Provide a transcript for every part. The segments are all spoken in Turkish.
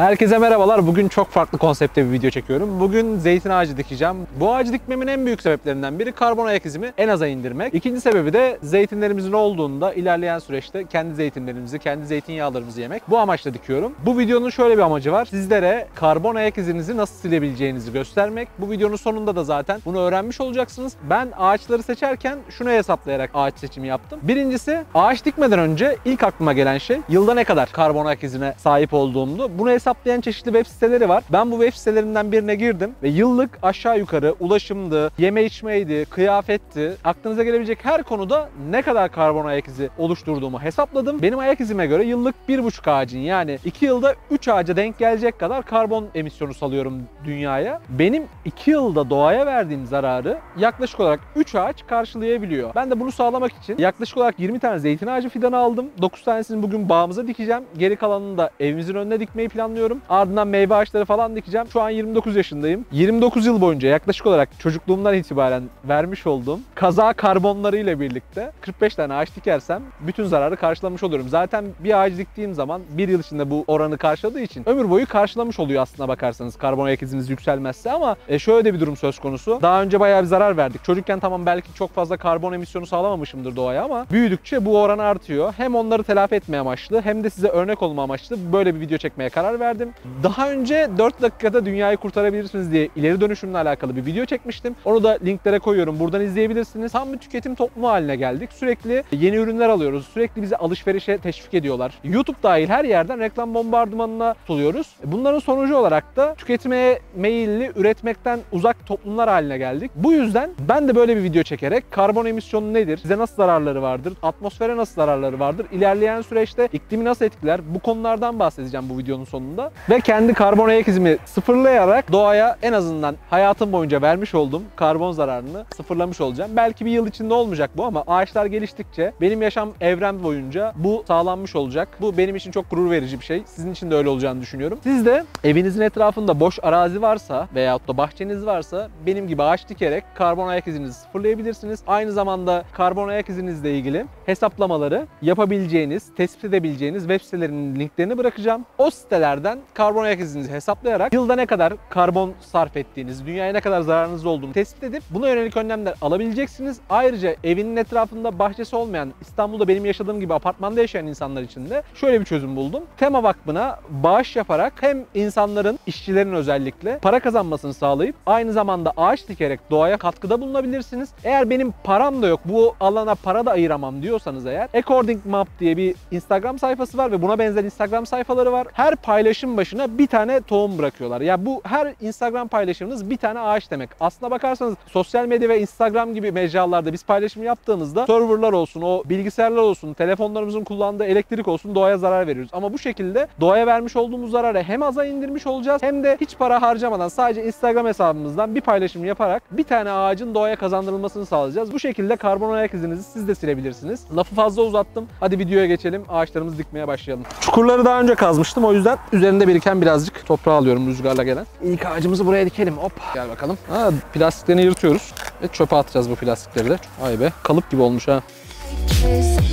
Herkese merhabalar. Bugün çok farklı konseptte bir video çekiyorum. Bugün zeytin ağacı dikeceğim. Bu ağacı dikmemin en büyük sebeplerinden biri karbon ayak izimi en aza indirmek. İkinci sebebi de zeytinlerimizin olduğunda ilerleyen süreçte kendi zeytinlerimizi, kendi zeytinyağlarımızı yemek. Bu amaçla dikiyorum. Bu videonun şöyle bir amacı var. Sizlere karbon ayak izinizi nasıl silebileceğinizi göstermek. Bu videonun sonunda da zaten bunu öğrenmiş olacaksınız. Ben ağaçları seçerken şunu hesaplayarak ağaç seçimi yaptım. Birincisi, ağaç dikmeden önce ilk aklıma gelen şey yılda ne kadar karbon ayak izine sahip olduğumdu. Bunu hesaplayan çeşitli web siteleri var. Ben bu web sitelerinden birine girdim ve yıllık aşağı yukarı ulaşımdı, yeme içmeydi, kıyafetti, aklınıza gelebilecek her konuda ne kadar karbon ayak izi oluşturduğumu hesapladım. Benim ayak izime göre yıllık 1,5 ağacın, yani 2 yılda 3 ağaca denk gelecek kadar karbon emisyonu salıyorum dünyaya. Benim 2 yılda doğaya verdiğim zararı yaklaşık olarak 3 ağaç karşılayabiliyor. Ben de bunu sağlamak için yaklaşık olarak 20 tane zeytin ağacı fidanı aldım. 9 tanesini bugün bağımıza dikeceğim. Geri kalanını da evimizin önüne dikmeyi planlıyorum. Ardından meyve ağaçları falan dikeceğim. Şu an 29 yaşındayım. 29 yıl boyunca yaklaşık olarak çocukluğumdan itibaren vermiş olduğum kaza karbonlarıyla birlikte 45 tane ağaç dikersem bütün zararı karşılamış oluyorum. Zaten bir ağaç diktiğim zaman 1 yıl içinde bu oranı karşıladığı için ömür boyu karşılamış oluyor aslına bakarsanız, karbon ayak izimiz yükselmezse. Ama şöyle de bir durum söz konusu. Daha önce bayağı bir zarar verdik. Çocukken tamam belki çok fazla karbon emisyonu sağlamamışımdır doğaya ama büyüdükçe bu oran artıyor. Hem onları telafi etme amaçlı hem de size örnek olma amaçlı böyle bir video çekmeye karar verdim. Daha önce 4 dakikada dünyayı kurtarabilirsiniz diye ileri dönüşümle alakalı bir video çekmiştim. Onu da linklere koyuyorum. Buradan izleyebilirsiniz. Tam bir tüketim toplumu haline geldik. Sürekli yeni ürünler alıyoruz. Sürekli bizi alışverişe teşvik ediyorlar. YouTube dahil her yerden reklam bombardımanına tutuluyoruz. Bunların sonucu olarak da tüketmeye meyilli, üretmekten uzak toplumlar haline geldik. Bu yüzden ben de böyle bir video çekerek karbon emisyonu nedir, size nasıl zararları vardır, atmosfere nasıl zararları vardır, ilerleyen süreçte iklimi nasıl etkiler, bu konulardan bahsedeceğim bu videonun sonunda. Ve kendi karbon ayak izimi sıfırlayarak doğaya en azından hayatım boyunca vermiş olduğum karbon zararını sıfırlamış olacağım. Belki bir yıl içinde olmayacak bu ama ağaçlar geliştikçe benim yaşam evrem boyunca bu sağlanmış olacak. Bu benim için çok gurur verici bir şey. Sizin için de öyle olacağını düşünüyorum. Siz de evinizin etrafında boş arazi varsa veyahut da bahçeniz varsa benim gibi ağaç dikerek karbon ayak izinizi sıfırlayabilirsiniz. Aynı zamanda karbon ayak izinizle ilgili hesaplamaları yapabileceğiniz, tespit edebileceğiniz web sitelerinin linklerini bırakacağım. O sitelerden karbon ayak izinizi hesaplayarak yılda ne kadar karbon sarf ettiğiniz, dünyaya ne kadar zararınız olduğunu tespit edip buna yönelik önlemler alabileceksiniz. Ayrıca evinin etrafında bahçesi olmayan, İstanbul'da benim yaşadığım gibi apartmanda yaşayan insanlar için de şöyle bir çözüm buldum. Tema Vakfı'na bağış yaparak hem insanların, işçilerin özellikle para kazanmasını sağlayıp aynı zamanda ağaç dikerek doğaya katkıda bulunabilirsiniz. Eğer benim param da yok, bu alana para da ayıramam diyorsanız eğer, Ecording Map diye bir Instagram sayfası var ve buna benzer Instagram sayfaları var. Her paylaşım başına bir tane tohum bırakıyorlar. Yani bu her Instagram paylaşımınız bir tane ağaç demek. Aslına bakarsanız sosyal medya ve Instagram gibi mecralarda biz paylaşım yaptığımızda serverlar olsun, o bilgisayarlar olsun, telefonlarımızın kullandığı elektrik olsun doğaya zarar veriyoruz. Ama bu şekilde doğaya vermiş olduğumuz zararı hem aza indirmiş olacağız hem de hiç para harcamadan sadece Instagram hesabımızdan bir paylaşım yaparak bir tane ağacın doğaya kazandırılmasını sağlayacağız. Bu şekilde karbon ayak izinizi siz de silebilirsiniz. Lafı fazla uzattım. Hadi videoya geçelim. Ağaçlarımızı dikmeye başlayalım. Çukurları daha önce kazmıştım. O yüzden üzerinde biriken birazcık toprağı alıyorum rüzgarla gelen. İlk ağacımızı buraya dikelim. Hop. Gel bakalım. Ha, plastiklerini yırtıyoruz. Ve çöpe atacağız bu plastikleri de. Ay be. Kalıp gibi olmuş ha.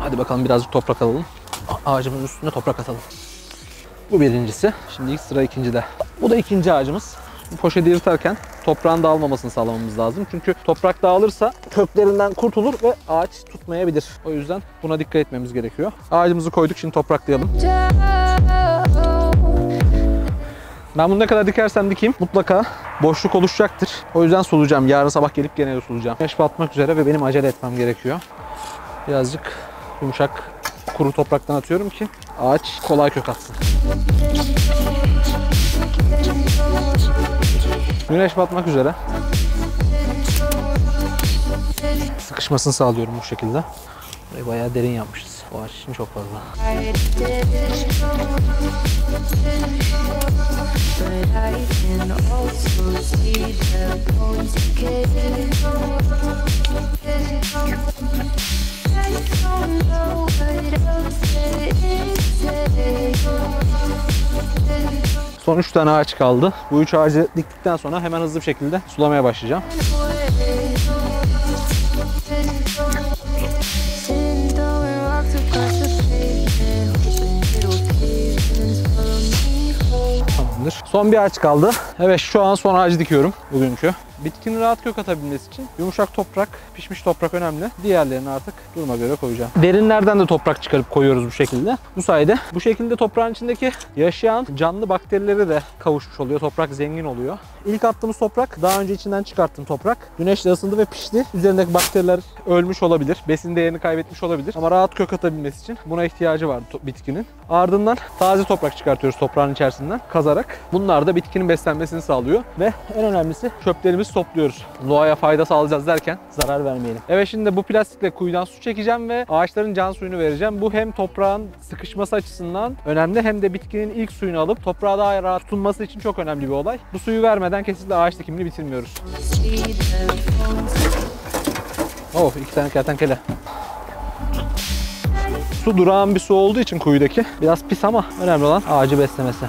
Hadi bakalım birazcık toprak alalım. Ağacımızın üstüne toprak atalım. Bu birincisi. Şimdi ilk sıra ikincide. Bu da ikinci ağacımız. Poşeti yırtarken toprağın dağılmamasını sağlamamız lazım. Çünkü toprak dağılırsa köklerinden kurtulur ve ağaç tutmayabilir. O yüzden buna dikkat etmemiz gerekiyor. Ağacımızı koyduk, şimdi topraklayalım. Ben bunu ne kadar dikersem dikeyim mutlaka boşluk oluşacaktır. O yüzden sulayacağım. Yarın sabah gelip gene sulayacağım. Güneş batmak üzere ve benim acele etmem gerekiyor. Birazcık yumuşak kuru topraktan atıyorum ki ağaç kolay kök atsın. Güneş batmak üzere. Sıkışmasını sağlıyorum bu şekilde. Burayı bayağı derin yapmışız. Bu ağaç için çok fazla. Son 3 tane ağaç kaldı. Bu 3 ağacı diktikten sonra hemen hızlı bir şekilde sulamaya başlayacağım. yapmışımdır. Son bir ağaç kaldı. Evet, şu an son ağacı dikiyorum bugünkü. Bitkinin rahat kök atabilmesi için yumuşak toprak, pişmiş toprak önemli. Diğerlerini artık duruma göre koyacağım. Derinlerden de toprak çıkarıp koyuyoruz bu şekilde. Bu sayede bu şekilde toprağın içindeki yaşayan canlı bakterileri de kavuşmuş oluyor. Toprak zengin oluyor. İlk attığımız toprak, daha önce içinden çıkarttığım toprak. Güneşle ısındı ve pişti. Üzerindeki bakteriler ölmüş olabilir. Besin değerini kaybetmiş olabilir. Ama rahat kök atabilmesi için buna ihtiyacı vardı bitkinin. Ardından taze toprak çıkartıyoruz toprağın içerisinden kazarak. Bunlar da bitkinin beslenmesini sağlıyor. Ve en önemlisi çöplerimiz topluyoruz. Doğaya fayda sağlayacağız derken zarar vermeyelim. Evet, şimdi bu plastikle kuyudan su çekeceğim ve ağaçların can suyunu vereceğim. Bu hem toprağın sıkışması açısından önemli, hem de bitkinin ilk suyunu alıp toprağa daha rahat tutunması için çok önemli bir olay. Bu suyu vermeden kesinlikle ağaç dikimini bitirmiyoruz. Oh, 2 tane kertenkele. Su durağan bir su olduğu için kuyudaki biraz pis, ama önemli olan ağacı beslemesi.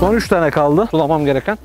Son 3 tane kaldı sulamam gereken.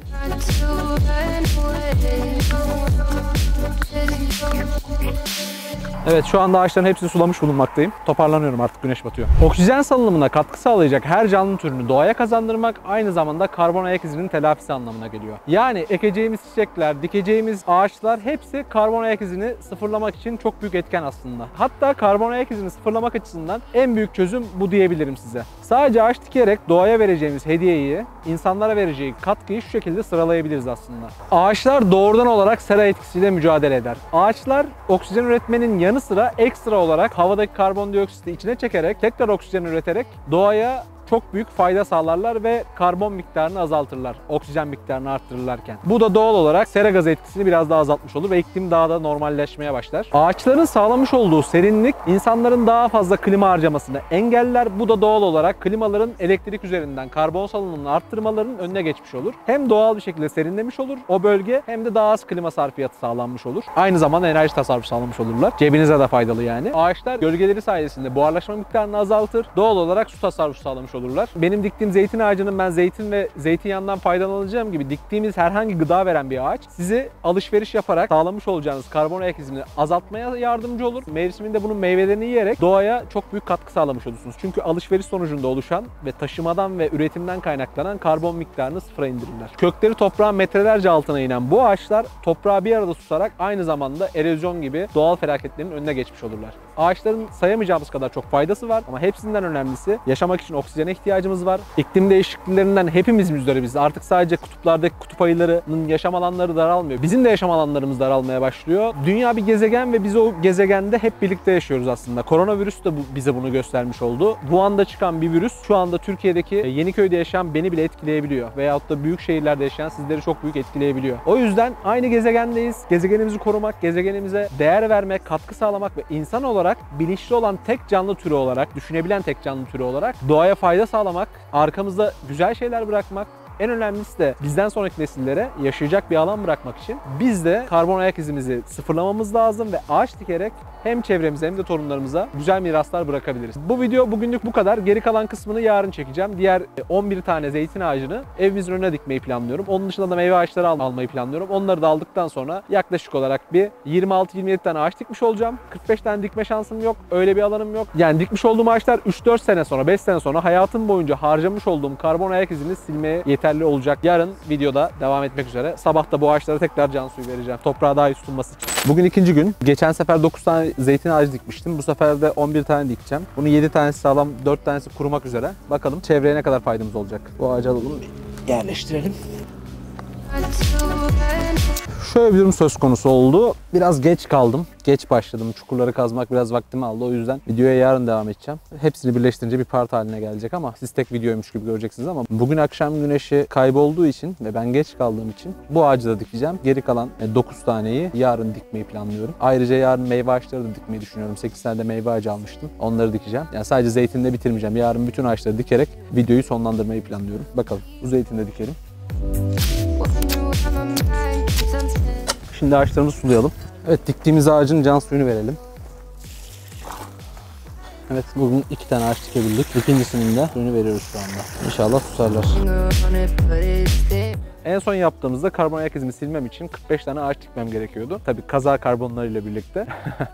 Evet, şu anda ağaçların hepsini sulamış bulunmaktayım. Toparlanıyorum, artık güneş batıyor. Oksijen salınımına katkı sağlayacak her canlı türünü doğaya kazandırmak aynı zamanda karbon ayak izinin telafisi anlamına geliyor. Yani ekeceğimiz çiçekler, dikeceğimiz ağaçlar hepsi karbon ayak izini sıfırlamak için çok büyük etken aslında. Hatta karbon ayak izini sıfırlamak açısından en büyük çözüm bu diyebilirim size. Sadece ağaç dikerek doğaya vereceğimiz hediyeyi, insanlara vereceği katkıyı şu şekilde sıralayabiliriz aslında. Ağaçlar doğrudan olarak sera etkisiyle mücadele eder. Ağaçlar oksijen üretmenin yanı sıra ekstra olarak havadaki karbondioksiti içine çekerek, tekrar oksijen üreterek doğaya çok büyük fayda sağlarlar ve karbon miktarını azaltırlar, oksijen miktarını arttırırlarken. Bu da doğal olarak sera gazı etkisini biraz daha azaltmış olur ve iklim daha da normalleşmeye başlar. Ağaçların sağlamış olduğu serinlik insanların daha fazla klima harcamasını engeller. Bu da doğal olarak klimaların elektrik üzerinden karbon salınımını arttırmalarının önüne geçmiş olur. Hem doğal bir şekilde serinlemiş olur o bölge, hem de daha az klima sarfiyatı sağlanmış olur. Aynı zamanda enerji tasarrufu sağlamış olurlar. Cebinize de faydalı yani. Ağaçlar gölgeleri sayesinde buharlaşma miktarını azaltır. Doğal olarak su tasarrufu sağlamış olurlar. Benim diktiğim zeytin ağacının ben zeytin ve zeytinyağından faydalanacağım gibi diktiğimiz herhangi gıda veren bir ağaç sizi alışveriş yaparak sağlamış olacağınız karbon ayak izini azaltmaya yardımcı olur. Mevsiminde bunun meyvelerini yiyerek doğaya çok büyük katkı sağlamış olursunuz. Çünkü alışveriş sonucunda oluşan ve taşımadan ve üretimden kaynaklanan karbon miktarını sıfıra indirirler. Kökleri toprağın metrelerce altına inen bu ağaçlar toprağı bir arada tutarak aynı zamanda erozyon gibi doğal felaketlerin önüne geçmiş olurlar. Ağaçların sayamayacağımız kadar çok faydası var ama hepsinden önemlisi yaşamak için oksijen ihtiyacımız var. İklim değişikliklerinden hepimiz müzdaribiz. Artık sadece kutuplardaki kutup ayılarının yaşam alanları daralmıyor. Bizim de yaşam alanlarımız daralmaya başlıyor. Dünya bir gezegen ve biz o gezegende hep birlikte yaşıyoruz aslında. Koronavirüs de bize bunu göstermiş oldu. Bu anda çıkan bir virüs şu anda Türkiye'deki Yeniköy'de yaşayan beni bile etkileyebiliyor. Veyahut da büyük şehirlerde yaşayan sizleri çok büyük etkileyebiliyor. O yüzden aynı gezegendeyiz. Gezegenimizi korumak, gezegenimize değer vermek, katkı sağlamak ve insan olarak bilinçli olan tek canlı türü olarak, düşünebilen tek canlı türü olarak doğaya fayda sağlamak, arkamızda güzel şeyler bırakmak, en önemlisi de bizden sonraki nesillere yaşayacak bir alan bırakmak için biz de karbon ayak izimizi sıfırlamamız lazım ve ağaç dikerek hem çevremize hem de torunlarımıza güzel miraslar bırakabiliriz. Bu video bugünlük bu kadar. Geri kalan kısmını yarın çekeceğim. Diğer 11 tane zeytin ağacını evimizin önüne dikmeyi planlıyorum. Onun dışında da meyve ağaçları almayı planlıyorum. Onları da aldıktan sonra yaklaşık olarak bir 26-27 tane ağaç dikmiş olacağım. 45 tane dikme şansım yok. Öyle bir alanım yok. Yani dikmiş olduğum ağaçlar 3-4 sene sonra, 5 sene sonra hayatım boyunca harcamış olduğum karbon ayak izini silmeye yeterli olacak. Yarın videoda devam etmek üzere. Sabah da bu ağaçlara tekrar can suyu vereceğim. Toprağa daha iyi tutunması için. Bugün 2. gün. Geçen sefer 9 tane zeytin ağacı dikmiştim. Bu sefer de 11 tane dikeceğim. Bunun 7 tanesi sağlam, 4 tanesi kurumak üzere. Bakalım çevreye ne kadar faydamız olacak. Bu ağacı alalım, yerleştirelim. Şöyle bir durum söz konusu oldu. Biraz geç kaldım. Geç başladım. Çukurları kazmak biraz vaktimi aldı. O yüzden videoya yarın devam edeceğim. Hepsini birleştirince bir part haline gelecek ama siz tek videoymuş gibi göreceksiniz ama bugün akşam güneşi kaybolduğu için ve ben geç kaldığım için bu ağacı da dikeceğim. Geri kalan 9 taneyi yarın dikmeyi planlıyorum. Ayrıca yarın meyve ağaçları da dikmeyi düşünüyorum. 8 tane de meyve ağacı almıştım. Onları dikeceğim. Yani sadece zeytinde bitirmeyeceğim. Yarın bütün ağaçları dikerek videoyu sonlandırmayı planlıyorum. Bakalım. Bu zeytinde dikelim. Şimdi ağaçlarımızı sulayalım. Evet, diktiğimiz ağacın can suyunu verelim. Evet, bugün 2 tane ağaç dikebildik. İkincisinin de suyunu veriyoruz şu anda. İnşallah susarlar. En son yaptığımızda karbon ayak izimi silmem için 45 tane ağaç dikmem gerekiyordu. Tabii kaza karbonlarıyla birlikte.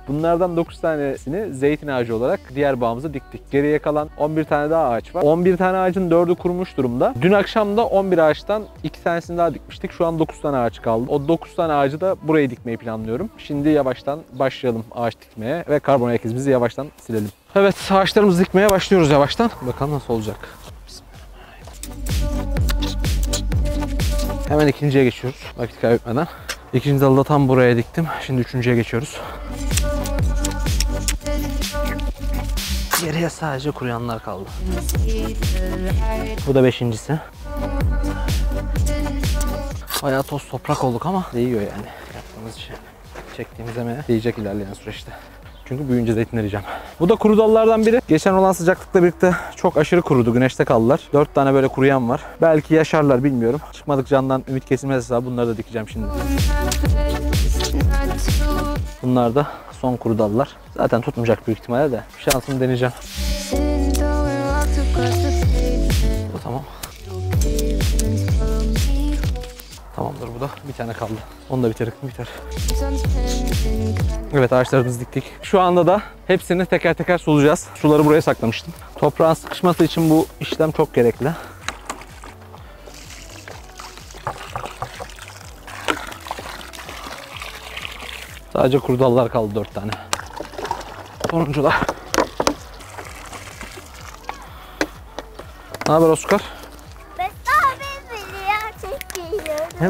Bunlardan 9 tanesini zeytin ağacı olarak diğer bağımıza diktik. Geriye kalan 11 tane daha ağaç var. 11 tane ağacın 4'ü kurumuş durumda. Dün akşam da 11 ağaçtan 2 tanesini daha dikmiştik. Şu an 9 tane ağaç kaldı. O 9 tane ağacı da buraya dikmeyi planlıyorum. Şimdi yavaştan başlayalım ağaç dikmeye ve karbon ayak izimizi yavaştan silelim. Evet, ağaçlarımızı dikmeye başlıyoruz yavaştan. Bakalım nasıl olacak. Hemen ikinciye geçiyoruz vakit kaybetmeden. İkinci dalı da tam buraya diktim. Şimdi üçüncüye geçiyoruz. Geriye sadece kuruyanlar kaldı. Bu da beşincisi. Bayağı toz toprak olduk ama değiyor yani. Yaptığımız şey, çektiğimiz emeğe değecek ilerleyen süreçte. Çünkü büyüyünce zeytin vereceğim. Bu da kuru dallardan biri. Geçen olan sıcaklıkla birlikte çok aşırı kurudu. Güneşte kaldılar. 4 tane böyle kuruyan var. Belki yaşarlar, bilmiyorum. Çıkmadık candan ümit kesilmez hesabı. Bunları da dikeceğim şimdi. Bunlar da son kuru dallar. Zaten tutmayacak büyük ihtimalle de. Şansımı deneyeceğim. Bu tamam. Tamamdır, bu da bir tane kaldı. Onu da bitirdik mi biter. Evet, ağaçlarımızı diktik. Şu anda da hepsini teker teker sulayacağız. Suları buraya saklamıştım. Toprağın sıkışması için bu işlem çok gerekli. Sadece kuru dallar kaldı 4 tane. Sonuncular. Ne haber Oscar?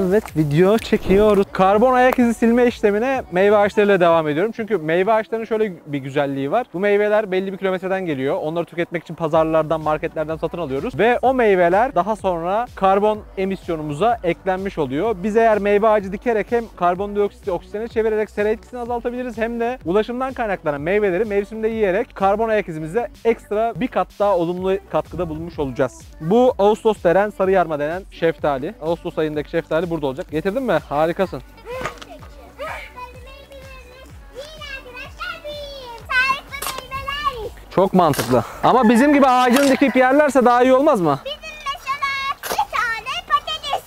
Evet, video çekiyoruz. Karbon ayak izi silme işlemine meyve ağaçlarıyla devam ediyorum. Çünkü meyve ağaçlarının şöyle bir güzelliği var. Bu meyveler belli bir kilometreden geliyor. Onları tüketmek için pazarlardan, marketlerden satın alıyoruz. Ve o meyveler daha sonra karbon emisyonumuza eklenmiş oluyor. Biz eğer meyve ağacı dikerek hem karbondioksiti oksijene çevirerek sera etkisini azaltabiliriz. Hem de ulaşımdan kaynaklanan meyveleri mevsimde yiyerek karbon ayak izimize ekstra bir kat daha olumlu katkıda bulunmuş olacağız. Bu Ağustos denen, sarı yarma denen şeftali. Ağustos ayındaki şeftali burada olacak. Getirdin mi? Harikasın. Çok mantıklı. Ama bizim gibi ağacını dikip yerlerse daha iyi olmaz mı? Bizim mesela bir tane patates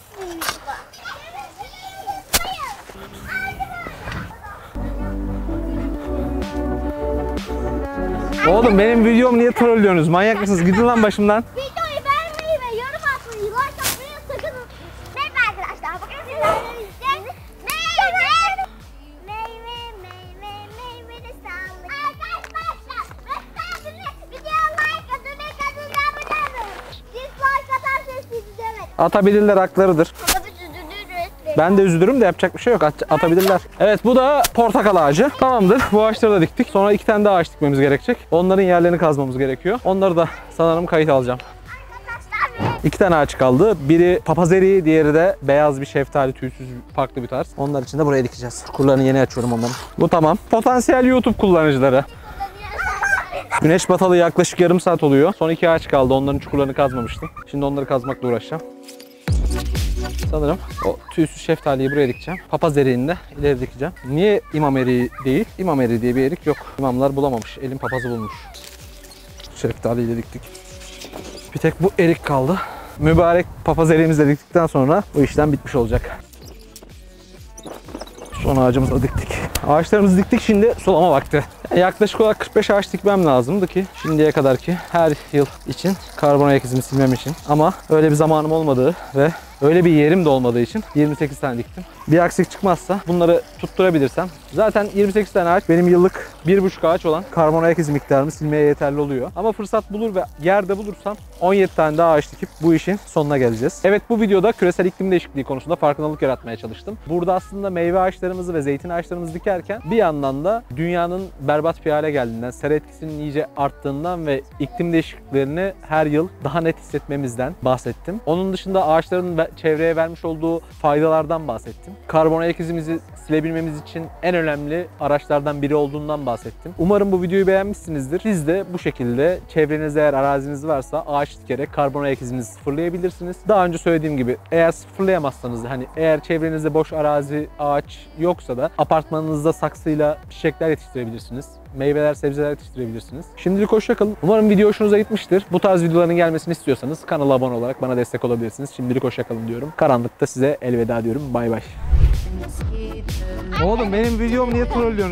gibi. Oğlum benim videomu niye trollüyorsunuz? Manyak mısınız? Gidin lan başımdan. Atabilirler, haklarıdır. Ben de üzülürüm de yapacak bir şey yok. Atabilirler. Evet, bu da portakal ağacı. Tamamdır. Bu ağaçları da diktik. Sonra 2 tane daha ağaç dikmemiz gerekecek. Onların yerlerini kazmamız gerekiyor. Onları da sanırım kayıt alacağım. 2 tane ağaç kaldı. Biri papaz eriği, diğeri de beyaz bir şeftali, tüysüz, farklı bir tarz. Onlar için de buraya dikeceğiz. Çukurlarını yeni açıyorum onların. Bu tamam. Potansiyel YouTube kullanıcıları. Güneş batalı yaklaşık yarım saat oluyor. Son 2 ağaç kaldı. Onların çukurlarını kazmamıştım. Şimdi onları kazmakla uğraşacağım. Sanırım o tüysüz şeftaliyi buraya dikeceğim. Papaz eriğini de ileri dikeceğim. Niye imam eriği değil? İmam eriği diye bir erik yok. İmamlar bulamamış. Elin papazı bulmuş. Şeftaliyi de diktik. Bir tek bu erik kaldı. Mübarek papaz eriğimizle diktikten sonra bu işlem bitmiş olacak. Son ağacımızı da diktik. Ağaçlarımızı diktik, şimdi sulama vakti. Yaklaşık olarak 45 ağaç dikmem lazımdı ki şimdiye kadar ki her yıl için karbon ayak izimi silmem için. Ama öyle bir zamanım olmadığı ve öyle bir yerim de olmadığı için 28 tane diktim. Bir aksilik çıkmazsa bunları tutturabilirsem zaten 28 tane ağaç benim yıllık 1,5 ağaç olan karbon ayak izi miktarımı silmeye yeterli oluyor. Ama fırsat bulur ve yerde bulursam 17 tane daha ağaç dikip bu işin sonuna geleceğiz. Evet, bu videoda küresel iklim değişikliği konusunda farkındalık yaratmaya çalıştım. Burada aslında meyve ağaçlarımızı ve zeytin ağaçlarımızı dikerken bir yandan da dünyanın berbat bir hale geldiğinden, sera etkisinin iyice arttığından ve iklim değişikliklerini her yıl daha net hissetmemizden bahsettim. Onun dışında ağaçların çevreye vermiş olduğu faydalardan bahsettim. Karbon ayak izimizi silebilmemiz için en önemli araçlardan biri olduğundan bahsettim. Umarım bu videoyu beğenmişsinizdir. Siz de bu şekilde çevrenizde eğer araziniz varsa ağaç dikerek karbon ayak izinizi sıfırlayabilirsiniz. Daha önce söylediğim gibi eğer sıfırlayamazsanız, hani eğer çevrenizde boş arazi, ağaç yoksa da apartmanınızda saksıyla çiçekler yetiştirebilirsiniz. meyveler, sebzeler yetiştirebilirsiniz. Şimdilik hoşça kalın. Umarım video hoşunuza gitmiştir. Bu tarz videoların gelmesini istiyorsanız kanala abone olarak bana destek olabilirsiniz. Şimdilik hoşça kalın diyorum. Karanlıkta size elveda diyorum. Bay bay. Oğlum benim videomu niye trollüyorsunuz?